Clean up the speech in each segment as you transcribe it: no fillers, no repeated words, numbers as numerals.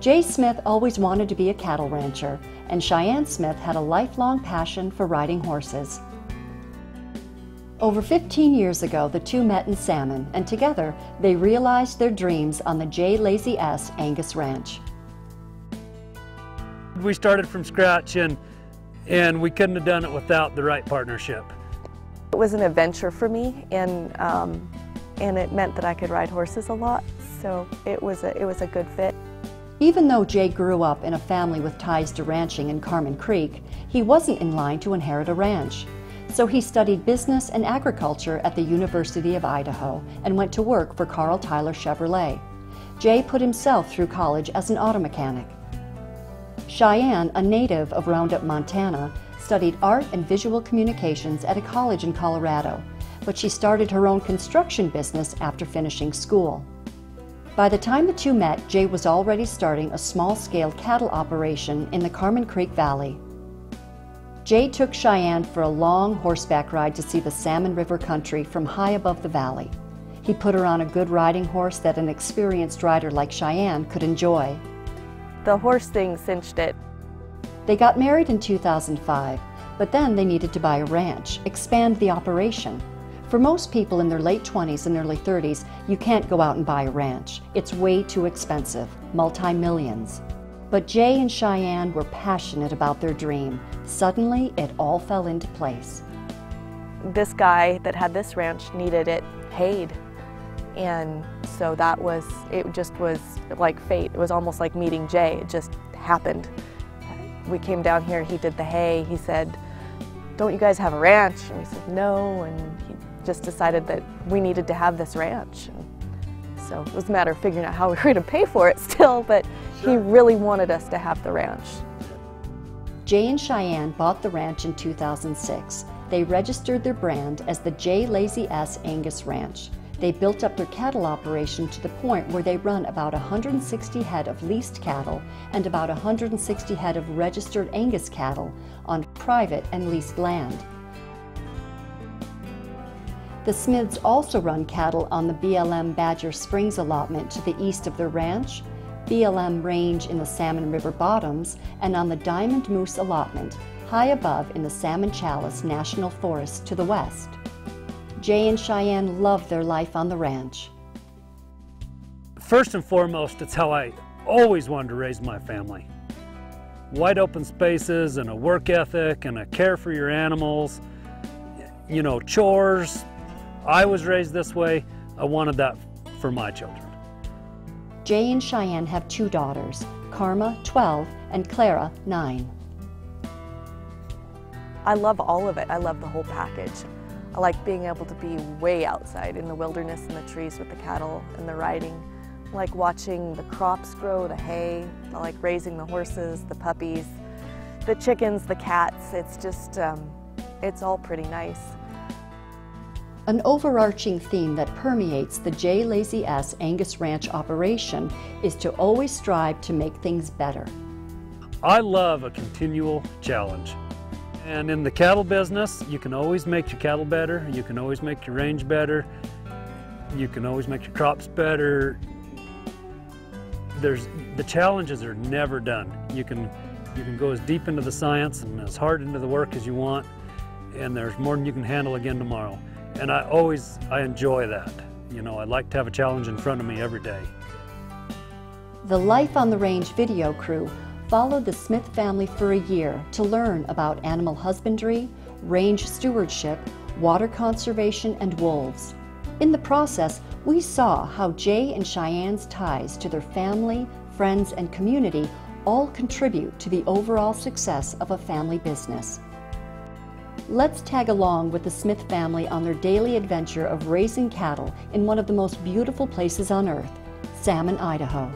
Jay Smith always wanted to be a cattle rancher, and Cheyenne Smith had a lifelong passion for riding horses. Over 15 years ago, the two met in Salmon, and together they realized their dreams on the Jay Lazy S Angus Ranch. We started from scratch, and we couldn't have done it without the right partnership. It was an adventure for me, and it meant that I could ride horses a lot, so it was a good fit. Even though Jay grew up in a family with ties to ranching in Carmen Creek, he wasn't in line to inherit a ranch. So he studied business and agriculture at the University of Idaho and went to work for Carl Tyler Chevrolet. Jay put himself through college as an auto mechanic. Cheyenne, a native of Roundup, Montana, studied art and visual communications at a college in Colorado, but she started her own construction business after finishing school. By the time the two met, Jay was already starting a small-scale cattle operation in the Carmen Creek Valley. Jay took Cheyenne for a long horseback ride to see the Salmon River country from high above the valley. He put her on a good riding horse that an experienced rider like Cheyenne could enjoy. The horse thing cinched it. They got married in 2005, but then they needed to buy a ranch, expand the operation. For most people in their late 20s and early 30s, you can't go out and buy a ranch. It's way too expensive, multi-millions. But Jay and Cheyenne were passionate about their dream. Suddenly, it all fell into place. This guy that had this ranch needed it paid. And so that was, it just was like fate. It was almost like meeting Jay, it just happened. We came down here, he did the hay, he said, "Don't you guys have a ranch?" And we said, "No," and he just decided that we needed to have this ranch. So it was a matter of figuring out how we were going to pay for it still, but he really wanted us to have the ranch. Jay and Cheyenne bought the ranch in 2006. They registered their brand as the Jay Lazy S Angus Ranch. They built up their cattle operation to the point where they run about 160 head of leased cattle and about 160 head of registered Angus cattle on private and leased land. The Smiths also run cattle on the BLM Badger Springs allotment to the east of their ranch, BLM range in the Salmon River bottoms, and on the Diamond Moose allotment, high above in the Salmon Challis National Forest to the west. Jay and Cheyenne love their life on the ranch. First and foremost, it's how I always wanted to raise my family. Wide open spaces and a work ethic and a care for your animals, you know, chores. I was raised this way. I wanted that for my children. Jay and Cheyenne have two daughters, Karma, 12, and Clara, 9. I love all of it. I love the whole package. I like being able to be way outside in the wilderness and the trees with the cattle and the riding. I like watching the crops grow, the hay. I like raising the horses, the puppies, the chickens, the cats. It's just, it's all pretty nice. An overarching theme that permeates the Jay Lazy S Angus Ranch operation is to always strive to make things better. I love a continual challenge. And in the cattle business, you can always make your cattle better, you can always make your range better, you can always make your crops better. The challenges are never done. You can go as deep into the science and as hard into the work as you want, and there's more than you can handle again tomorrow. And I enjoy that. You know, I like to have a challenge in front of me every day. The Life on the Range video crew followed the Smith family for a year to learn about animal husbandry, range stewardship, water conservation, and wolves. In the process, we saw how Jay and Cheyenne's ties to their family, friends, and community all contribute to the overall success of a family business. Let's tag along with the Smith family on their daily adventure of raising cattle in one of the most beautiful places on earth, Salmon, Idaho.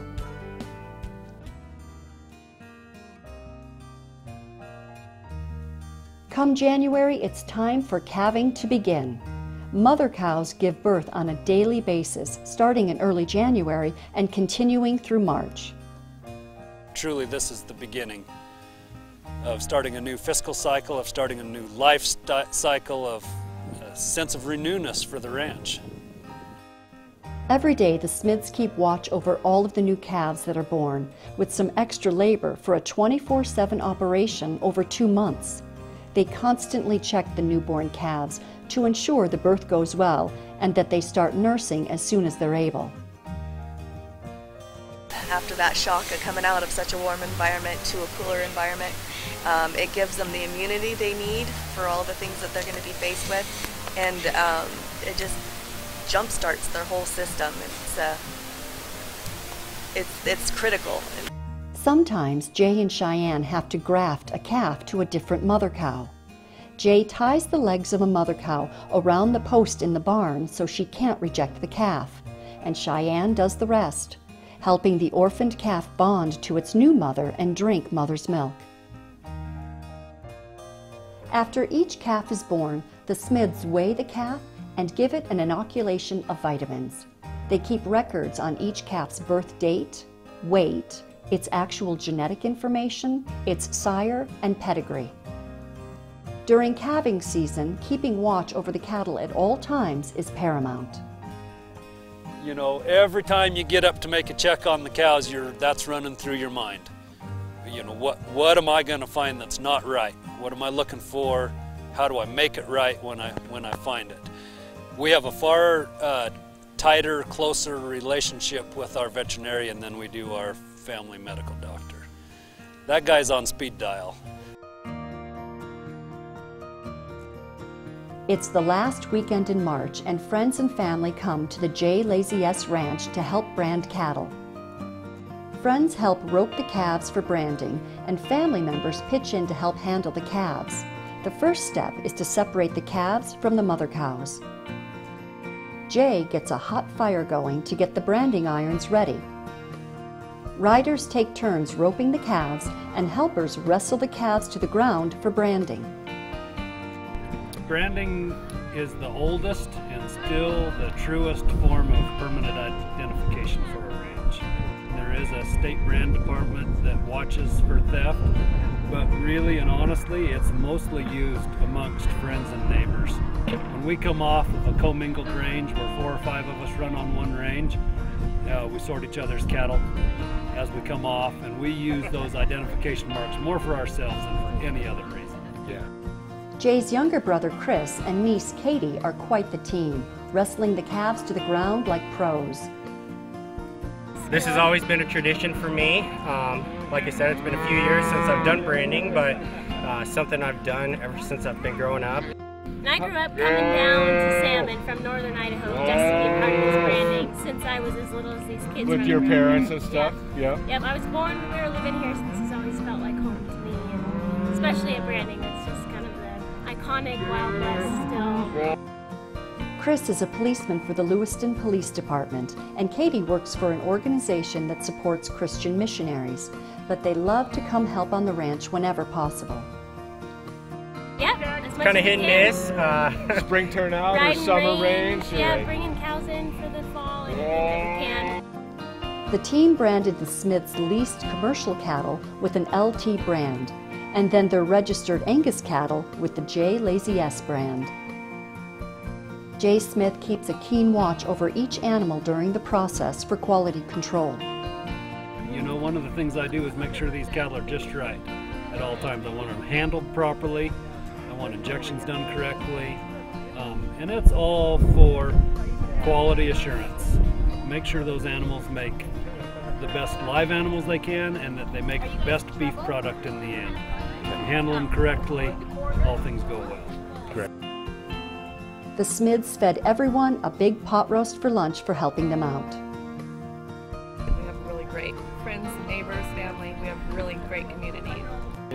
Come January, it's time for calving to begin. Mother cows give birth on a daily basis, starting in early January and continuing through March. Truly, this is the beginning of starting a new fiscal cycle, of starting a new life cycle, of a sense of renewedness for the ranch. Every day, the Smids keep watch over all of the new calves that are born, with some extra labor for a 24/7 operation over 2 months. They constantly check the newborn calves to ensure the birth goes well and that they start nursing as soon as they're able. After that shock of coming out of such a warm environment to a cooler environment, it gives them the immunity they need for all the things that they're going to be faced with, and it just jump-starts their whole system. It's critical. Sometimes Jay and Cheyenne have to graft a calf to a different mother cow. Jay ties the legs of a mother cow around the post in the barn so she can't reject the calf, and Cheyenne does the rest, helping the orphaned calf bond to its new mother and drink mother's milk. After each calf is born, the Smids weigh the calf and give it an inoculation of vitamins. They keep records on each calf's birth date, weight, its actual genetic information, its sire, and pedigree. During calving season, keeping watch over the cattle at all times is paramount. You know, every time you get up to make a check on the cows, that's running through your mind. You know, what am I going to find that's not right? What am I looking for? How do I make it right when I find it? We have a far tighter, closer relationship with our veterinarian than we do our family medical doctor. That guy's on speed dial. It's the last weekend in March, and friends and family come to the Jay Lazy S Ranch to help brand cattle. Friends help rope the calves for branding, and family members pitch in to help handle the calves. The first step is to separate the calves from the mother cows. Jay gets a hot fire going to get the branding irons ready. Riders take turns roping the calves, and helpers wrestle the calves to the ground for branding. Branding is the oldest and still the truest form of permanent identification for a ranch. There is a state brand department that watches for theft, but really and honestly, it's mostly used amongst friends and neighbors. When we come off of a commingled range where 4 or 5 of us run on one range, we sort each other's cattle as we come off, and we use those identification marks more for ourselves than for any other reason. Yeah. Jay's younger brother Chris and niece Katie are quite the team, wrestling the calves to the ground like pros. This has always been a tradition for me. Like I said, it's been a few years since I've done branding, but something I've done ever since I've been growing up. And I grew up coming down to Salmon from northern Idaho just to be part of this branding since I was as little as these kids. With your parents and stuff? Yeah. Yep, I was born when we were living here, so this has always felt like home to me, and especially at branding. It's just kind of the iconic Wild West still. Chris is a policeman for the Lewiston Police Department, and Katie works for an organization that supports Christian missionaries, but they love to come help on the ranch whenever possible. Kind of hit and miss. Spring turnout or summer rains. Yeah, right. Bringing cows in for the fall and everything that we can. The team branded the Smiths' leased commercial cattle with an LT brand, and then their registered Angus cattle with the Jay Lazy S brand. Jay Smith keeps a keen watch over each animal during the process for quality control. You know, one of the things I do is make sure these cattle are just right at all times. I want them handled properly. I want injections done correctly, and it's all for quality assurance. Make sure those animals make the best live animals they can, and that they make the best beef product in the end. If you handle them correctly, all things go well. Correct. The Smids fed everyone a big pot roast for lunch for helping them out. We have really great friends, neighbors, family. We have really great community.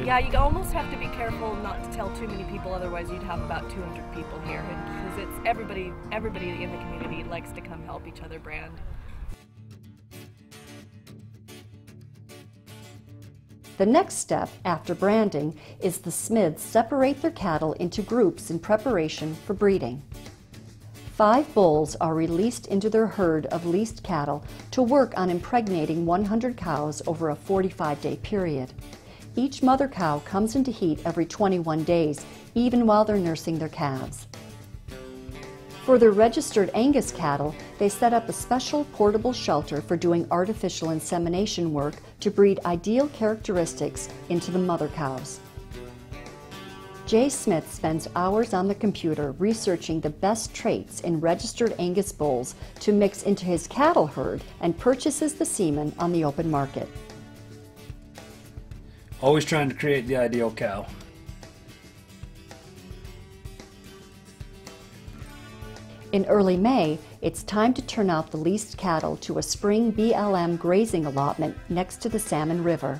Yeah, you almost have to be careful not to tell too many people, otherwise you'd have about 200 people here, because it's everybody in the community likes to come help each other brand. The next step after branding is the Smids separate their cattle into groups in preparation for breeding. 5 bulls are released into their herd of leased cattle to work on impregnating 100 cows over a 45-day period. Each mother cow comes into heat every 21 days, even while they're nursing their calves. For their registered Angus cattle, they set up a special portable shelter for doing artificial insemination work to breed ideal characteristics into the mother cows. Jay Smith spends hours on the computer researching the best traits in registered Angus bulls to mix into his cattle herd and purchases the semen on the open market. Always trying to create the ideal cow. In early May, it's time to turn out the leased cattle to a spring BLM grazing allotment next to the Salmon River.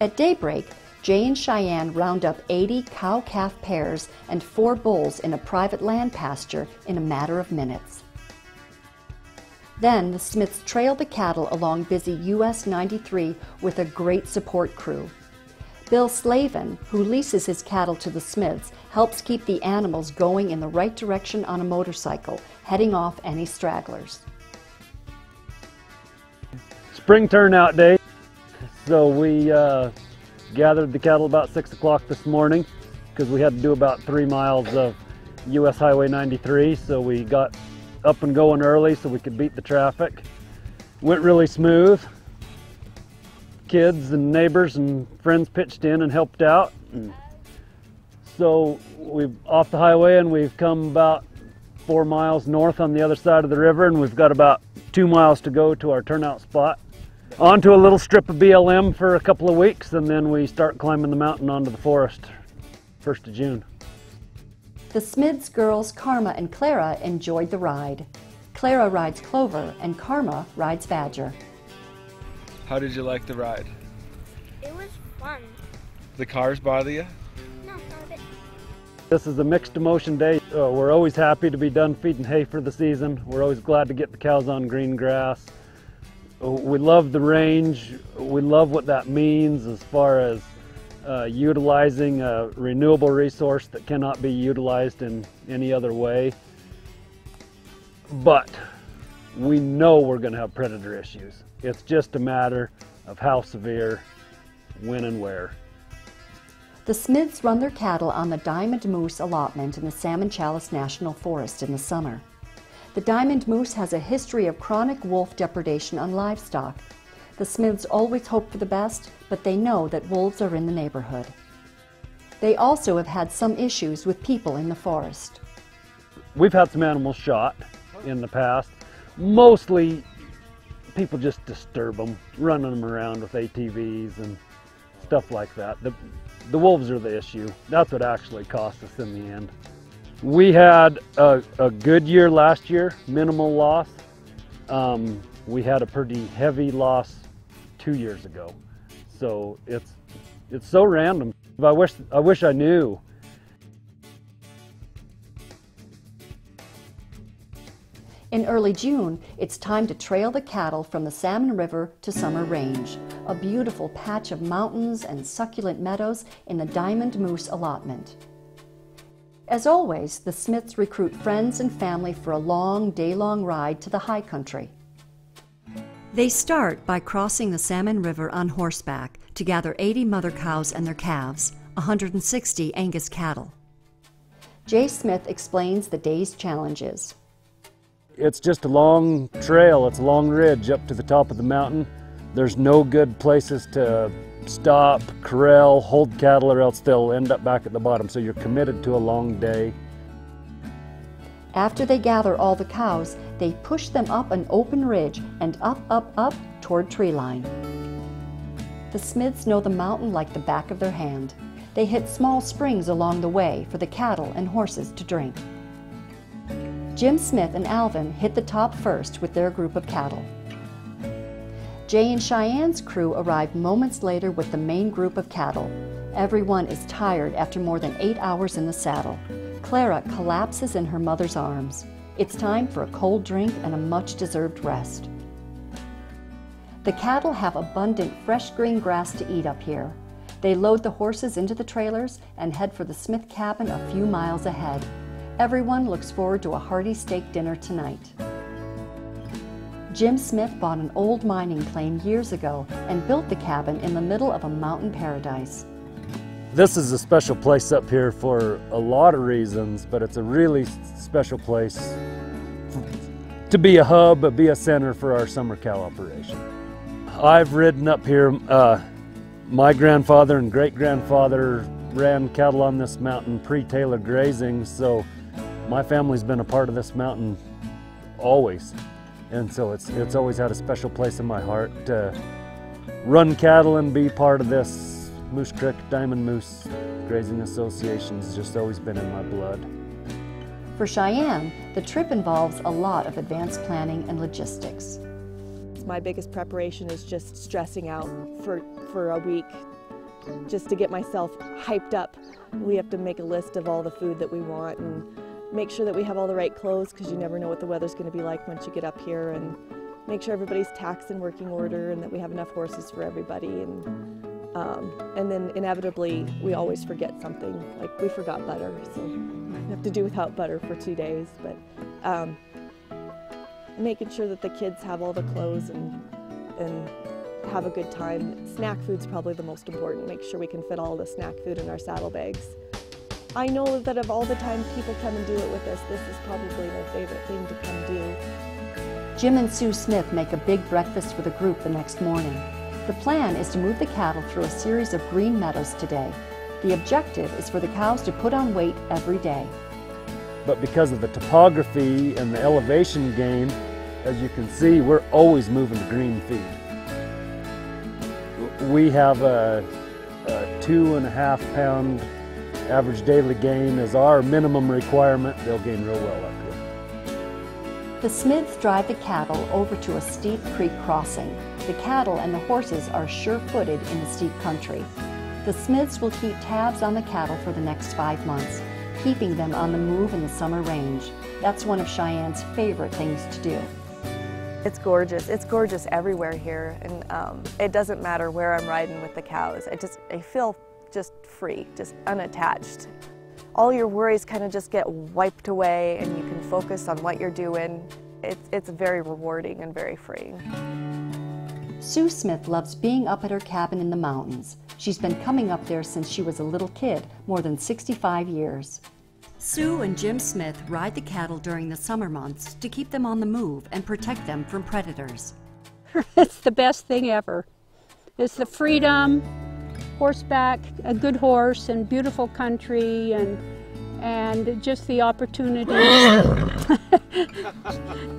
At daybreak, Jay and Cheyenne round up 80 cow-calf pairs and 4 bulls in a private land pasture in a matter of minutes. Then the Smiths trail the cattle along busy US 93 with a great support crew. Bill Slavin, who leases his cattle to the Smiths, helps keep the animals going in the right direction on a motorcycle, heading off any stragglers. Spring turnout day, so we gathered the cattle about 6 o'clock this morning because we had to do about 3 miles of US Highway 93, so we got up and going early so we could beat the traffic. Went really smooth. Kids and neighbors and friends pitched in and helped out. And so we're off the highway and we've come about 4 miles north on the other side of the river, and we've got about 2 miles to go to our turnout spot. Onto a little strip of BLM for a couple of weeks, and then we start climbing the mountain onto the forest, 1st of June. The Smiths girls Karma and Clara enjoyed the ride. Clara rides Clover and Karma rides Badger. How did you like the ride? It was fun. The cars bother you? No, not a bit. This is a mixed emotion day. We're always happy to be done feeding hay for the season. We're always glad to get the cows on green grass. We love the range. We love what that means as far as utilizing a renewable resource that cannot be utilized in any other way. But we know we're going to have predator issues. It's just a matter of how severe, when and where. The Smiths run their cattle on the Diamond Moose allotment in the Salmon Challis National Forest in the summer. The Diamond Moose has a history of chronic wolf depredation on livestock. The Smiths always hope for the best, but they know that wolves are in the neighborhood. They also have had some issues with people in the forest. We've had some animals shot in the past. Mostly people just disturb them, running them around with ATVs and stuff like that. The wolves are the issue. That's what actually cost us in the end. We had a good year last year, minimal loss. We had a pretty heavy loss 2 years ago, so it's so random. I wish I knew. In early June, it's time to trail the cattle from the Salmon River to Summer Range, a beautiful patch of mountains and succulent meadows in the Diamond Moose allotment. As always, the Smiths recruit friends and family for a long, day-long ride to the high country. They start by crossing the Salmon River on horseback to gather 80 mother cows and their calves, 160 Angus cattle. Jay Smith explains the day's challenges. It's just a long trail, it's a long ridge up to the top of the mountain. There's no good places to stop, corral, hold cattle, or else they'll end up back at the bottom, so you're committed to a long day. After they gather all the cows, they push them up an open ridge and up toward treeline. The Smiths know the mountain like the back of their hand. They hit small springs along the way for the cattle and horses to drink. Jim Smith and Alvin hit the top first with their group of cattle. Jay and Cheyenne's crew arrived moments later with the main group of cattle. Everyone is tired after more than 8 hours in the saddle. Clara collapses in her mother's arms. It's time for a cold drink and a much-deserved rest. The cattle have abundant fresh green grass to eat up here. They load the horses into the trailers and head for the Smith cabin a few miles ahead. Everyone looks forward to a hearty steak dinner tonight. Jim Smith bought an old mining claim years ago and built the cabin in the middle of a mountain paradise. This is a special place up here for a lot of reasons, but it's a really special place to be a hub, be a center for our summer cow operation. I've ridden up here. My grandfather and great-grandfather ran cattle on this mountain pre-Taylor grazing, so my family's been a part of this mountain always. And so it's always had a special place in my heart to run cattle and be part of this Moose Creek Diamond Moose Grazing Association. Has just always been in my blood. For Cheyenne, the trip involves a lot of advanced planning and logistics. My biggest preparation is just stressing out for a week just to get myself hyped up. We have to make a list of all the food that we want and make sure that we have all the right clothes, because you never know what the weather's going to be like once you get up here, and make sure everybody's taxed in working order and that we have enough horses for everybody. And then inevitably we always forget something, like we forgot butter, so we have to do without butter for 2 days. But making sure that the kids have all the clothes and have a good time. Snack food's probably the most important. Make sure we can fit all the snack food in our saddlebags. I know that of all the time people come and do it with us, this is probably my favorite thing to come do. Jim and Sue Smith make a big breakfast for the group the next morning. The plan is to move the cattle through a series of green meadows today. The objective is for the cows to put on weight every day. But because of the topography and the elevation gain, as you can see, we're always moving to green feed. We have a 2.5 pound average daily gain is our minimum requirement. They'll gain real well up here. The Smiths drive the cattle over to a steep creek crossing. The cattle and the horses are sure-footed in the steep country. The Smiths will keep tabs on the cattle for the next 5 months, keeping them on the move in the summer range. That's one of Cheyenne's favorite things to do. It's gorgeous. It's gorgeous everywhere here, and it doesn't matter where I'm riding with the cows. I feel just free, just unattached. All your worries kind of just get wiped away and you can focus on what you're doing. It's very rewarding and very freeing. Sue Smith loves being up at her cabin in the mountains. She's been coming up there since she was a little kid, more than 65 years. Sue and Jim Smith ride the cattle during the summer months to keep them on the move and protect them from predators. It's the best thing ever. It's the freedom. Horseback, a good horse, and beautiful country, and just the opportunity,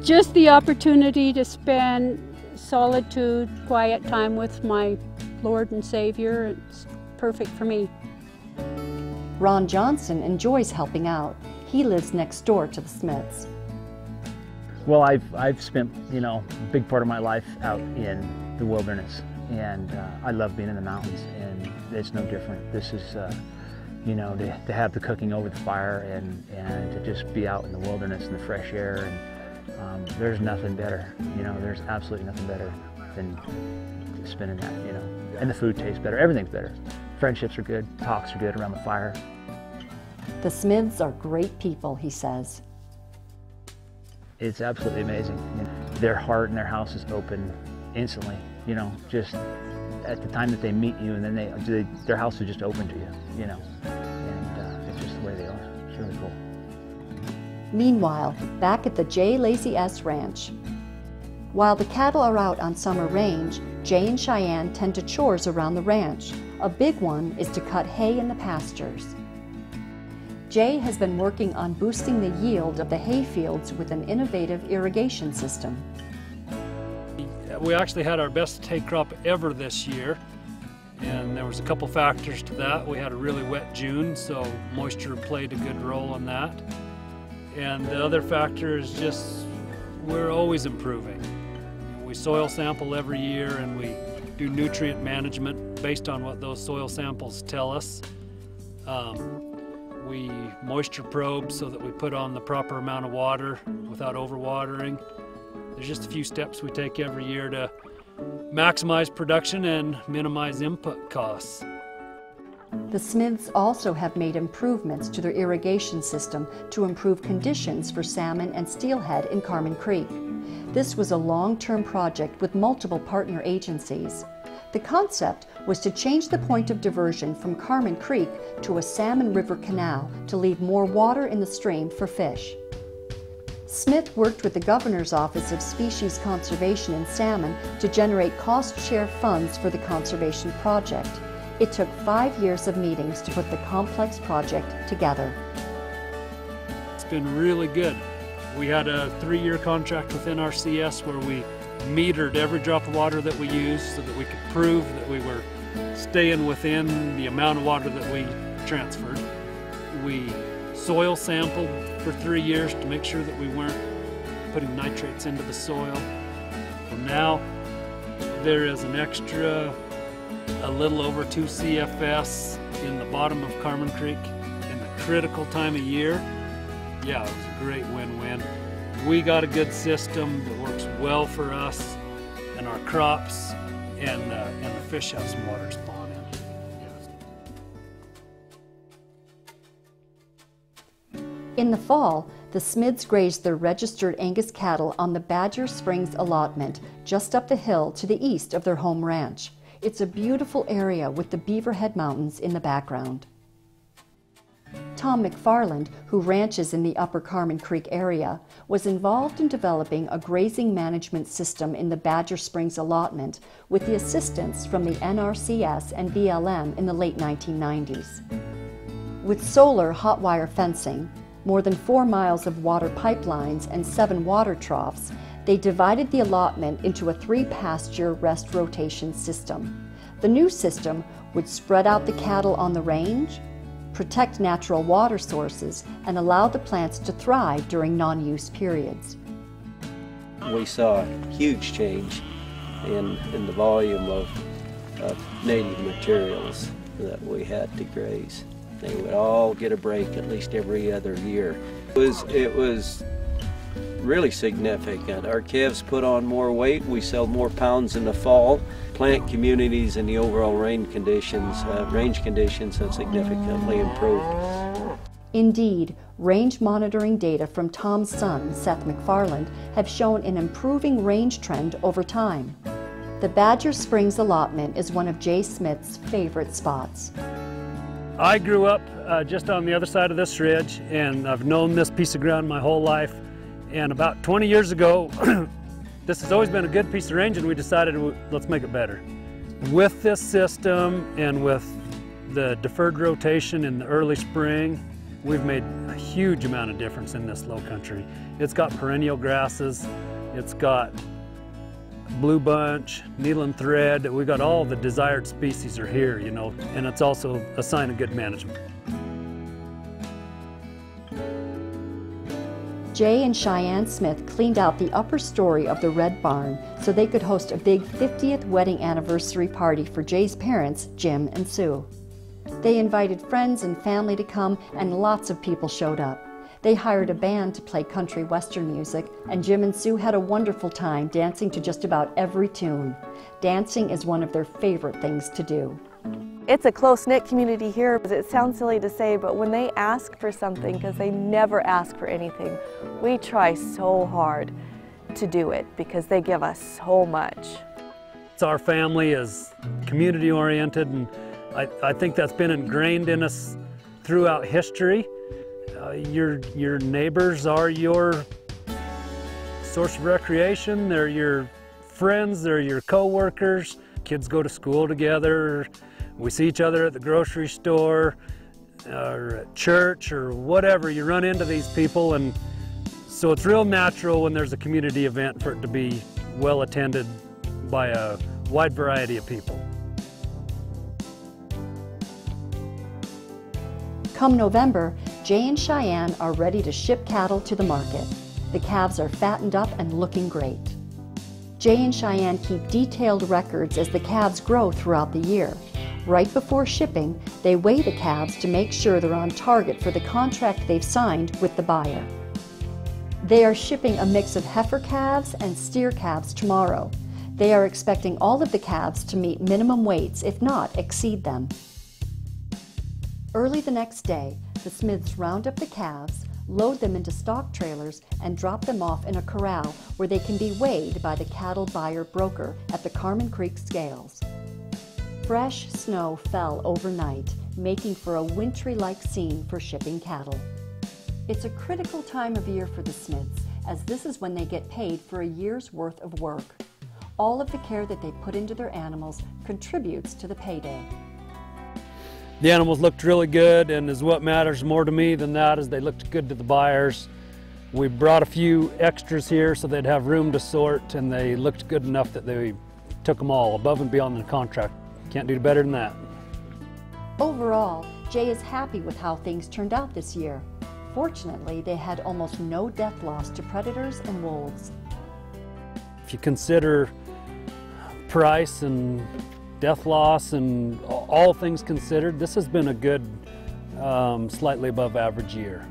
just the opportunity to spend solitude, quiet time with my Lord and Savior. It's perfect for me. Ron Johnson enjoys helping out. He lives next door to the Smiths. Well, I've spent, you know, a big part of my life out in the wilderness. And I love being in the mountains, and it's no different. This is, you know, to have the cooking over the fire and to just be out in the wilderness in the fresh air. And there's nothing better, you know, there's absolutely nothing better than spending that, you know. And the food tastes better, everything's better. Friendships are good, talks are good around the fire. The Smiths are great people, he says. It's absolutely amazing. You know, their heart and their house is open instantly. You know, just at the time that they meet you, and then their house is just open to you, you know, and it's just the way they are. It's really cool. Meanwhile, back at the Jay Lazy S Ranch. While the cattle are out on summer range, Jay and Cheyenne tend to chores around the ranch. A big one is to cut hay in the pastures. Jay has been working on boosting the yield of the hay fields with an innovative irrigation system. We actually had our best hay crop ever this year, and there was a couple factors to that. We had a really wet June, so moisture played a good role in that. And the other factor is just we're always improving. We soil sample every year, and we do nutrient management based on what those soil samples tell us. We moisture probe so that we put on the proper amount of water without overwatering. There's just a few steps we take every year to maximize production and minimize input costs. The Smiths also have made improvements to their irrigation system to improve conditions for salmon and steelhead in Carmen Creek. This was a long-term project with multiple partner agencies. The concept was to change the point of diversion from Carmen Creek to a Salmon River canal to leave more water in the stream for fish. Smith worked with the Governor's Office of Species Conservation and Salmon to generate cost-share funds for the conservation project. It took 5 years of meetings to put the complex project together. It's been really good. We had a 3-year contract with NRCS where we metered every drop of water that we used so that we could prove that we were staying within the amount of water that we transferred. We soil sampled for 3 years to make sure that we weren't putting nitrates into the soil. And now there is an extra, a little over 2 CFS in the bottom of Carmen Creek in the critical time of year. Yeah, it was a great win-win. We got a good system that works well for us and our crops, and the fish have some water to spawn in. In the fall, the Smids grazed their registered Angus cattle on the Badger Springs allotment just up the hill to the east of their home ranch. It's a beautiful area with the Beaverhead Mountains in the background. Tom McFarland, who ranches in the Upper Carmen Creek area, was involved in developing a grazing management system in the Badger Springs allotment with the assistance from the NRCS and BLM in the late 1990s. With solar hot wire fencing, more than 4 miles of water pipelines and 7 water troughs, they divided the allotment into a 3-pasture rest rotation system. The new system would spread out the cattle on the range, protect natural water sources, and allow the plants to thrive during non-use periods. We saw a huge change in the volume of native materials that we had to graze. They would all get a break at least every other year. It was really significant. Our calves put on more weight, we sell more pounds in the fall. Plant communities and the overall range conditions have significantly improved. Indeed, range monitoring data from Tom's son, Seth McFarland, have shown an improving range trend over time. The Badger Springs allotment is one of Jay Smith's favorite spots. I grew up just on the other side of this ridge, and I've known this piece of ground my whole life. And about 20 years ago, this has always been a good piece of range, and we decided, let's make it better. With this system and with the deferred rotation in the early spring, we've made a huge amount of difference in this low country. It's got perennial grasses, it's got blue bunch, needle and thread. We've got all the desired species are here, you know, and it's also a sign of good management. Jay and Cheyenne Smith cleaned out the upper story of the Red Barn so they could host a big 50th wedding anniversary party for Jay's parents, Jim and Sue. They invited friends and family to come, and lots of people showed up. They hired a band to play country western music, and Jim and Sue had a wonderful time dancing to just about every tune. Dancing is one of their favorite things to do. It's a close-knit community here. It sounds silly to say, but when they ask for something, because they never ask for anything, we try so hard to do it because they give us so much. So our family is community-oriented, and I think that's been ingrained in us throughout history. Your neighbors are your source of recreation. They're your friends. They're your co-workers. Kids go to school together. We see each other at the grocery store or at church or whatever. You run into these people, and so it's real natural when there's a community event for it to be well attended by a wide variety of people. Come November, Jay and Cheyenne are ready to ship cattle to the market. The calves are fattened up and looking great. Jay and Cheyenne keep detailed records as the calves grow throughout the year. Right before shipping, they weigh the calves to make sure they're on target for the contract they've signed with the buyer. They are shipping a mix of heifer calves and steer calves tomorrow. They are expecting all of the calves to meet minimum weights, if not exceed them. Early the next day, the Smiths round up the calves, load them into stock trailers, and drop them off in a corral where they can be weighed by the cattle buyer broker at the Carmen Creek Scales. Fresh snow fell overnight, making for a wintry-like scene for shipping cattle. It's a critical time of year for the Smiths, as this is when they get paid for a year's worth of work. All of the care that they put into their animals contributes to the payday. The animals looked really good, and is what matters more to me than that is they looked good to the buyers. We brought a few extras here so they'd have room to sort, and they looked good enough that they took them all above and beyond the contract. Can't do better than that. Overall, Jay is happy with how things turned out this year. Fortunately, they had almost no death loss to predators and wolves. If you consider price and death loss and all things considered, this has been a good, slightly above average year.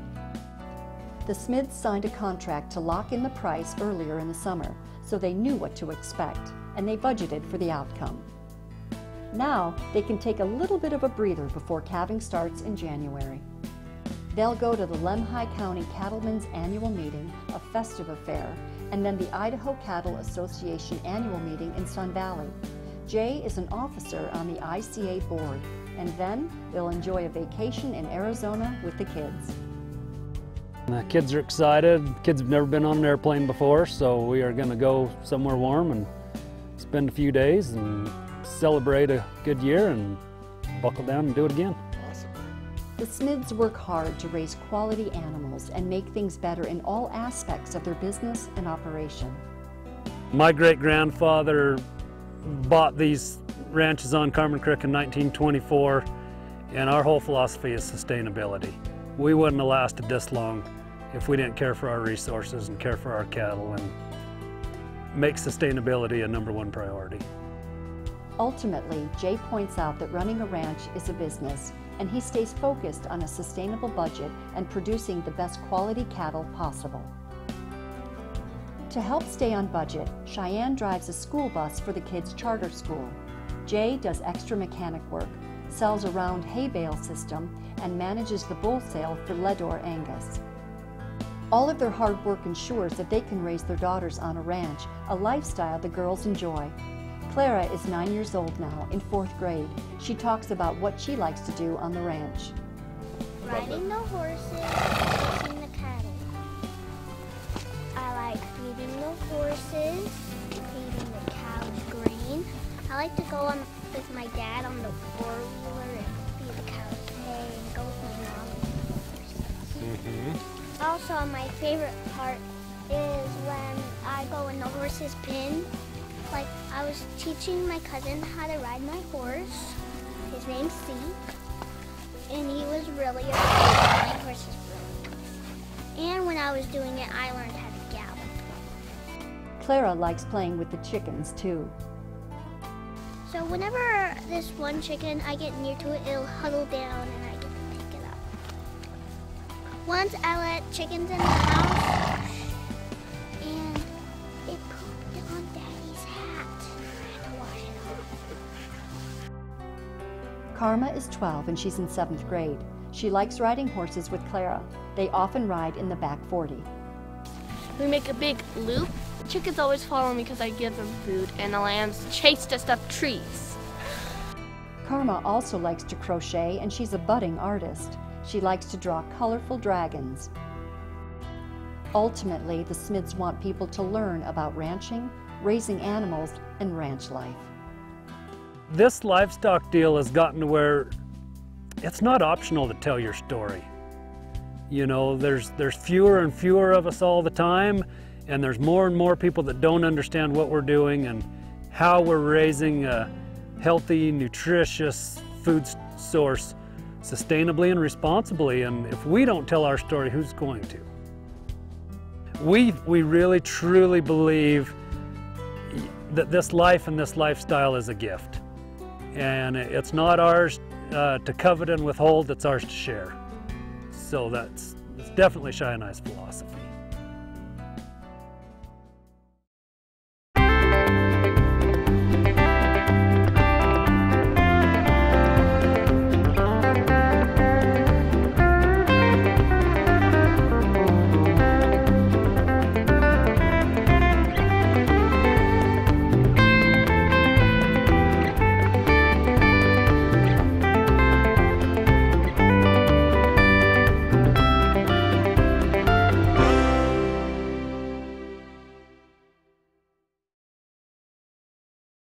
The Smiths signed a contract to lock in the price earlier in the summer, so they knew what to expect, and they budgeted for the outcome. Now they can take a little bit of a breather before calving starts in January. They'll go to the Lemhi County Cattlemen's annual meeting, a festive affair, and then the Idaho Cattle Association annual meeting in Sun Valley. Jay is an officer on the ICA board, and then they'll enjoy a vacation in Arizona with the kids. The kids are excited. Kids have never been on an airplane before, so we are going to go somewhere warm and spend a few days and celebrate a good year and buckle down and do it again. Awesome. The Smiths work hard to raise quality animals and make things better in all aspects of their business and operation. My great-grandfather bought these ranches on Carmen Creek in 1924, and our whole philosophy is sustainability. We wouldn't have lasted this long if we didn't care for our resources and care for our cattle and make sustainability a #1 priority. Ultimately, Jay points out that running a ranch is a business, and he stays focused on a sustainable budget and producing the best quality cattle possible. To help stay on budget, Cheyenne drives a school bus for the kids' charter school. Jay does extra mechanic work, sells a round hay bale system, and manages the bull sale for Lador Angus. All of their hard work ensures that they can raise their daughters on a ranch, a lifestyle the girls enjoy. Clara is 9 years old now, in 4th grade. She talks about what she likes to do on the ranch. Riding the horses, watching the cattle. I like feeding the horses, feeding the cows grain. I like to go on with my dad on the four-wheeler and feed the cows hay and go with my mom on the horses. Mm-hmm. Also, my favorite part is when I go in the horse's pen. Like, I was teaching my cousin how to ride my horse. His name's Zeke. And he was really afraid that my horse is broke. And when I was doing it, I learned how to. Clara likes playing with the chickens too. So whenever this one chicken, I get near to it, it'll huddle down and I get to pick it up. Once I let chickens in the house and it pooped on Daddy's hat. I had to wash it off. Karma is 12 and she's in 7th grade. She likes riding horses with Clara. They often ride in the back 40. We make a big loop. Chickens always follow me because I give them food, and the lambs chased us up trees. Karma also likes to crochet, and she's a budding artist. She likes to draw colorful dragons. Ultimately, the Smiths want people to learn about ranching, raising animals, and ranch life. This livestock deal has gotten to where it's not optional to tell your story. You know, there's fewer and fewer of us all the time, and there's more and more people that don't understand what we're doing and how we're raising a healthy, nutritious food source sustainably and responsibly. And if we don't tell our story, who's going to? We really, truly believe that this life and this lifestyle is a gift. And it's not ours to covet and withhold, it's ours to share. So that's definitely Cheyenne and I's philosophy.